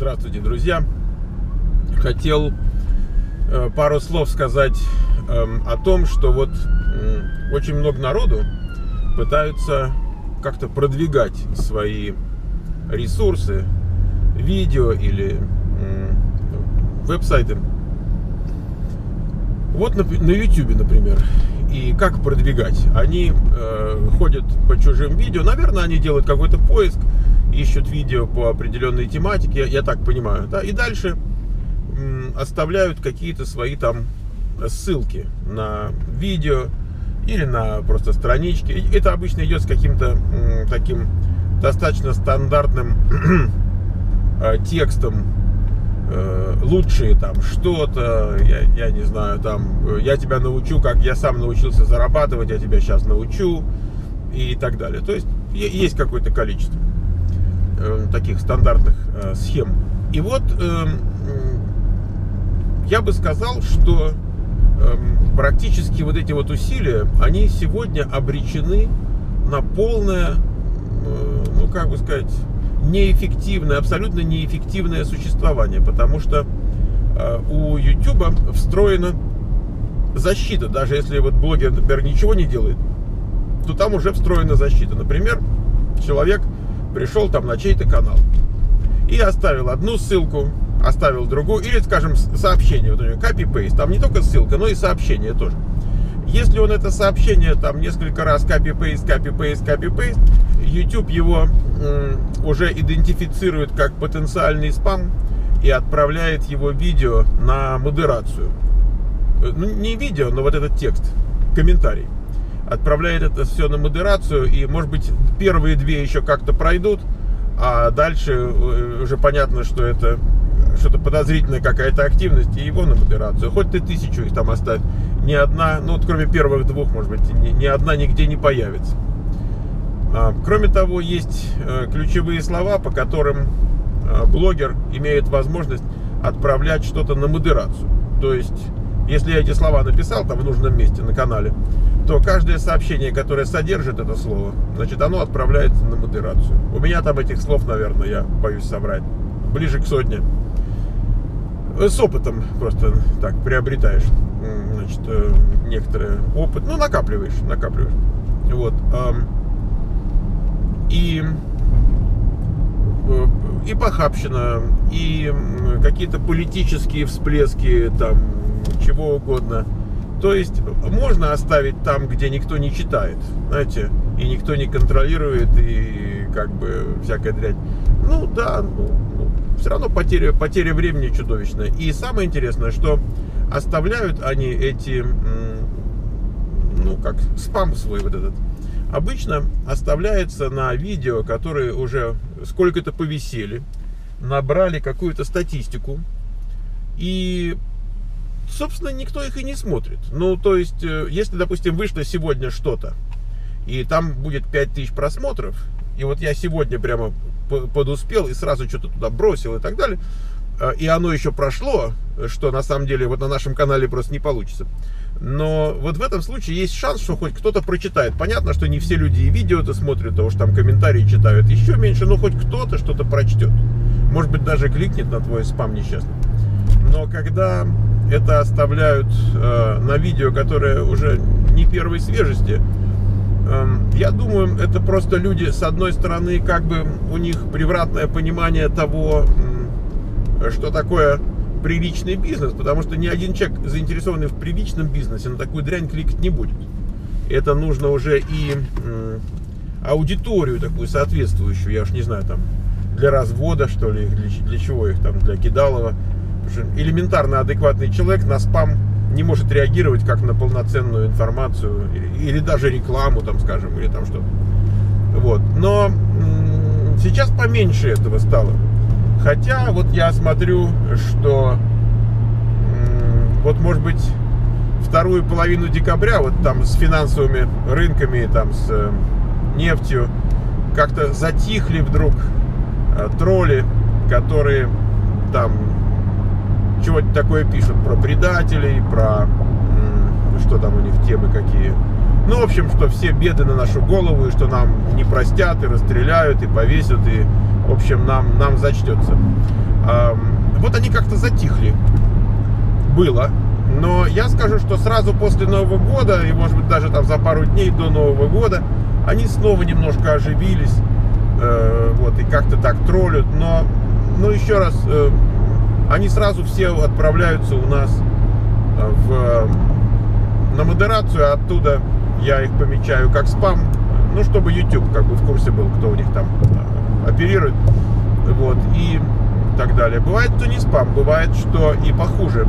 Здравствуйте, друзья! Хотел пару слов сказать о том, что вот очень много народу пытаются как-то продвигать свои ресурсы, видео или веб-сайты. Вот на YouTube, например. И как продвигать? Они ходят по чужим видео. Наверное, они делают какой-то поиск, ищут видео по определенной тематике, я так понимаю, да? И дальше оставляют какие-то свои там ссылки на видео или на просто странички. И это обычно идет с каким-то таким достаточно стандартным текстом. Лучшие там что-то, я не знаю, там, я тебя научу, как я сам научился зарабатывать, я тебя сейчас научу, и так далее. То есть есть какое-то количество таких стандартных схем. И вот я бы сказал, что практически вот эти вот усилия, они сегодня обречены на полное, ну как бы сказать, неэффективное, абсолютно неэффективное существование, потому что у YouTube встроена защита. Даже если вот блогер, например, ничего не делает, то там уже встроена защита. Например, человек пришел там на чей-то канал и оставил одну ссылку, оставил другую, или, скажем, сообщение, вот у него копи-пейст, там не только ссылка, но и сообщение тоже. Если он это сообщение там несколько раз копи-пейст, копи-пейст, копи-пейст, YouTube его уже идентифицирует как потенциальный спам и отправляет его видео на модерацию. Ну, не видео, но вот этот текст, комментарий. Отправляет это все на модерацию, и, может быть, первые две еще как-то пройдут, а дальше уже понятно, что это что-то подозрительная какая-то активность, и его на модерацию. Хоть ты 1000 их там оставь, ни одна, ну, вот кроме первых двух, может быть, ни одна нигде не появится. Кроме того, есть ключевые слова, по которым блогер имеет возможность отправлять что-то на модерацию. То есть, если я эти слова написал там в нужном месте на канале, то каждое сообщение, которое содержит это слово, значит, оно отправляется на модерацию. У меня там этих слов, наверное, я боюсь соврать, ближе к 100. С опытом просто так приобретаешь, значит, некоторый опыт, ну, накапливаешь. Вот. И похабщина, и какие-то политические всплески, там, чего угодно. То есть можно оставить там, где никто не читает, знаете, и никто не контролирует, и как бы всякая дрянь. Ну да, ну, все равно потеря времени чудовищная. И самое интересное, что оставляют они эти, ну как, спам свой вот этот. Обычно оставляется на видео, которые уже сколько-то повисели, набрали какую-то статистику, и, собственно, никто их и не смотрит. Ну, то есть, если, допустим, вышло сегодня что-то, и там будет 5000 просмотров, и вот я сегодня прямо подуспел и сразу что-то туда бросил и так далее, и оно еще прошло, что на самом деле вот на нашем канале просто не получится. Но вот в этом случае есть шанс, что хоть кто-то прочитает. Понятно, что не все люди и видео это смотрят, а уж там комментарии читают еще меньше, но хоть кто-то что-то прочтет. Может быть, даже кликнет на твой спам несчастный. Но когда это оставляют на видео, которое уже не первой свежести, я думаю, это просто люди, с одной стороны, как бы у них превратное понимание того, что такое приличный бизнес, потому что ни один человек, заинтересованный в приличном бизнесе, на такую дрянь кликать не будет. Это нужно уже и аудиторию такую соответствующую, я уж не знаю, там, для развода, что ли, для чего их там, для кидалова. Потому что элементарно адекватный человек на спам не может реагировать как на полноценную информацию или даже рекламу, там, скажем, или там что-то. Вот. Но сейчас поменьше этого стало. Хотя вот я смотрю, что вот, может быть, вторую половину декабря вот там с финансовыми рынками, там с нефтью как-то затихли вдруг тролли, которые там чего-то такое пишут про предателей, про что там у них темы какие. Ну, в общем, что все беды на нашу голову, и что нам не простят, и расстреляют, и повесят, и, в общем, нам зачтется. Вот они как-то затихли. Было. Но я скажу, что сразу после Нового года, и, может быть, даже там за пару дней до Нового года, они снова немножко оживились, вот, и как-то так троллят. Но, ну, еще раз, они сразу все отправляются у нас на модерацию, оттуда я их помечаю как спам, ну, чтобы YouTube как бы в курсе был, кто у них там оперирует, вот, и так далее. Бывает, что не спам, бывает, что и похуже.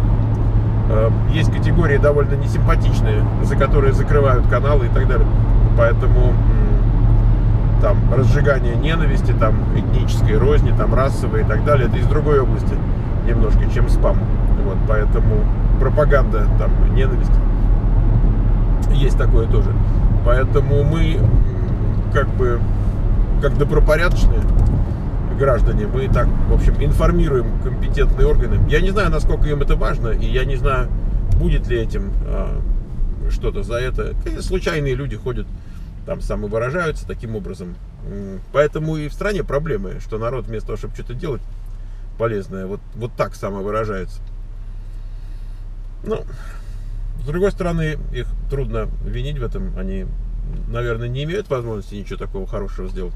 Есть категории довольно несимпатичные, за которые закрывают каналы и так далее. Поэтому там разжигание ненависти, там этнической розни, там расовой и так далее, это из другой области немножко, чем спам. Вот, поэтому пропаганда, там ненависть, есть такое тоже. Поэтому мы как бы, как добропорядочные граждане, мы и так, в общем, информируем компетентные органы. Я не знаю, насколько им это важно, и я не знаю, будет ли этим что-то за это. И случайные люди ходят, там самовыражаются таким образом. Поэтому и в стране проблемы, что народ вместо того, чтобы что-то делать полезное, вот так самовыражается. Ну, с другой стороны, их трудно винить в этом. Они, наверное, не имеют возможности ничего такого хорошего сделать.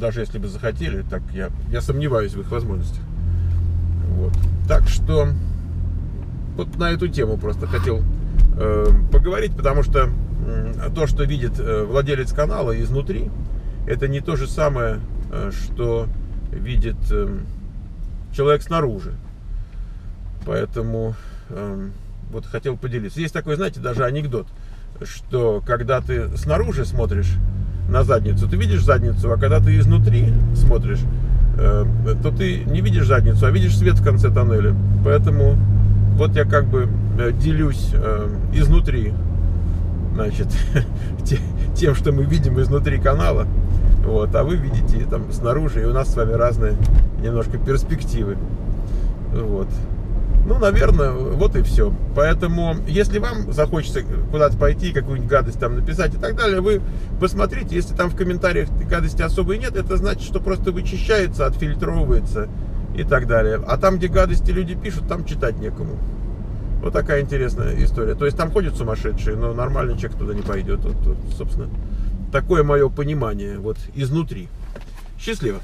Даже если бы захотели, так я сомневаюсь в их возможностях. Вот. Так что вот на эту тему просто хотел поговорить, потому что то, что видит владелец канала изнутри, это не то же самое, что видит человек снаружи. Поэтому вот хотел поделиться. Есть такой, знаете, даже анекдот, что когда ты снаружи смотришь на задницу, ты видишь задницу, а когда ты изнутри смотришь, то ты не видишь задницу, а видишь свет в конце тоннеля. Поэтому вот я как бы делюсь изнутри, значит, тем, что мы видим изнутри канала, вот, а вы видите там снаружи, и у нас с вами разные немножко перспективы. Вот. Ну, наверное, вот и все. Поэтому, если вам захочется куда-то пойти, какую-нибудь гадость там написать и так далее, вы посмотрите, если там в комментариях гадости особой нет, это значит, что просто вычищается, отфильтровывается и так далее. А там, где гадости люди пишут, там читать некому. Вот такая интересная история. То есть там ходят сумасшедшие, но нормальный человек туда не пойдет. Вот, собственно, такое мое понимание вот изнутри. Счастливо!